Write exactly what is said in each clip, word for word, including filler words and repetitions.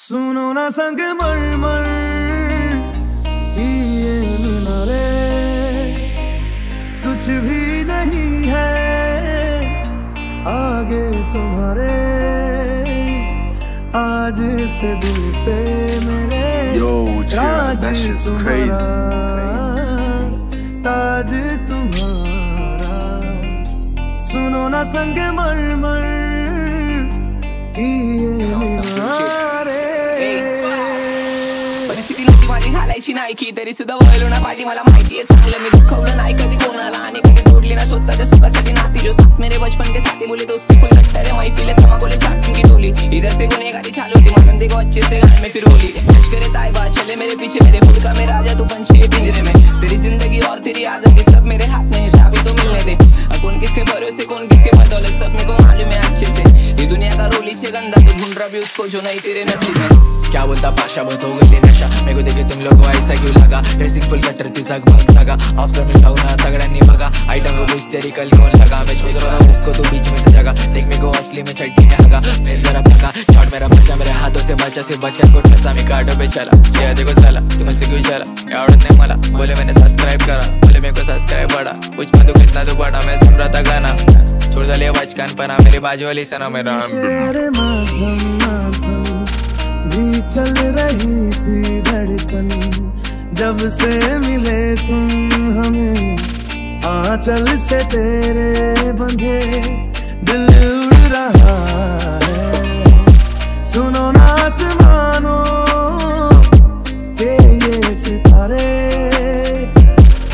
सुनो ना संगमरमर दिए बिना रे कुछ भी नहीं है आगे तुम्हारे आज से दिल पे मेरे ताज तुम्हारा ताज तुम्हारा सुनो ना संगमरमर दिए बिना हालायची नाही की तरी सुद्धा वळलो ना पाठी मला माहिती आहे चांगलं मी दुखवलं नाही कधी कोणाला आणि कधी तोडली ना स्वतःच्या सुखासाठी नाती जो साथ मेरे बचपन के साथी बोले तो उसकी फुल लगता रे महफिल समा बोले चाकू की डोली इधर से गुनेगारी चालू थी मालूम देखो अच्छे से घर में फिर बोली लश्करे तैयबा चले मेरे पीछे मेरे खुद का मैं राजा तू पंछी पिंजरे में तेरी जिंदगी और तेरी आजादी सब मेरे हाथ में है चाबी तो मिलने दे अब कौन किसके भरोसे कौन किसके बदौलत सब मेरे को मालूम है अच्छे से ये दुनिया का रोली छे गंदा तो ढूंढ रहा भी उसको जो नहीं तेरे नसीब में क्या बोलता पाशा बहुत हो गई नशा मेरे को देखे तुम लोग ऐसा क्यों लगा ड्रेसिंग फुल कटर थी जगमग सगा ऑप्शन में था ना सगड़ानी बगा आइटम को कुछ तेरी कल कौन लगा मैं छोड़ रहा हूं उसको तो बीच में से जगा देख मेरे को असली में चट्टी में हगा फिर जरा भगा शॉट मेरा बचा मेरे हाथों से बचा से बचकर को ठसा में काटो पे चला ये देखो साला तुम से क्यों चला औरत ने मला बोले मैंने सब्सक्राइब करा बोले मेरे को सब्सक्राइब बड़ा कुछ मत कितना तो बड़ा मैं सुन रहा था गाना छोड़ डाले बचकान पना मेरे बाजू वाली सना मेरा भी चल रही थी धड़कन जब से मिले तुम हमें आंचल से तेरे बंधे दिल उड़ रहा है सुनो ना आसमानों के ये सितारे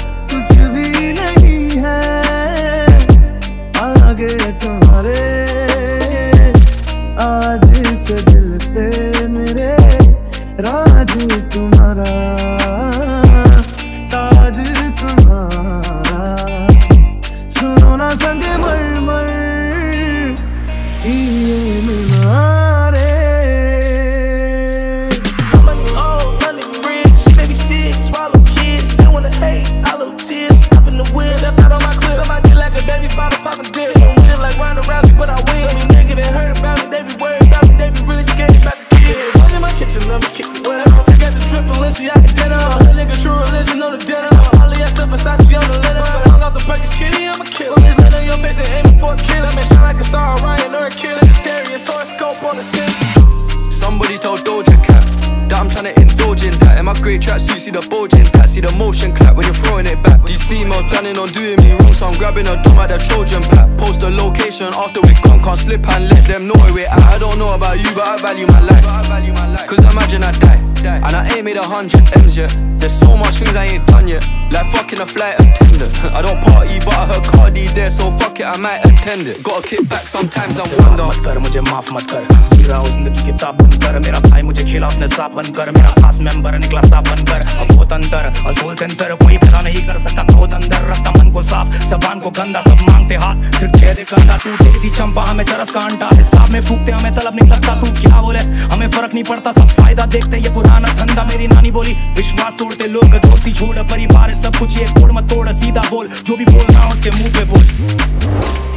कुछ भी नहीं है आगे तुम्हारे आज से दिल पे राज तुम्हारा ताज तुम्हारा सुनो ना संगमरमर दिए बिना रे Somebody told Doja cat that I'm tryna indulge in that. In my great tracksuit, see the bulge in that. See the motion clap when you're throwing it back. These females planning on doing me wrong, so I'm grabbing a dome at the Trojan pack. Post the location after we gone, can't slip and let them know where we're at. I don't know about you, but I value my life. Cause imagine I die. And I ain't made a hundred M's yet. There's so much things I ain't done yet. Like fucking a flight attendant. I don't party but I heard Cardi there, so fuck it, I might attend it. Gotta kick back sometimes and wonder. मत कर मुझे माफ मत कर जी रहा हूँ जिंदगी किताब बनकर मेरा भाई मुझे खेला उसने सांप बनकर मेरा खास मेंबर निकला सांप बनकर अब बहुत अंतर असूल सेंसर कोई पैदा नहीं कर सकता बहुत अंदर रखता मन को साफ जबान को गंदा सब मांगते हाथ सिर्फ छेदे कंधा टूटे इसी चंपा हमें तरस का अंडा हिसाब में फूकते हमें तलब निकलता तू क्या बोले हमें फर्क नहीं पड़ता सब फायदा देखते ये पुराना धंधा मेरी नानी बोली विश्वास तोड़ते लोग दोस्ती छोड़ परिवार सब कुछ एक तोड़ मत तोड़ सीधा बोल जो भी बोलना उसके मुंह पे बोल।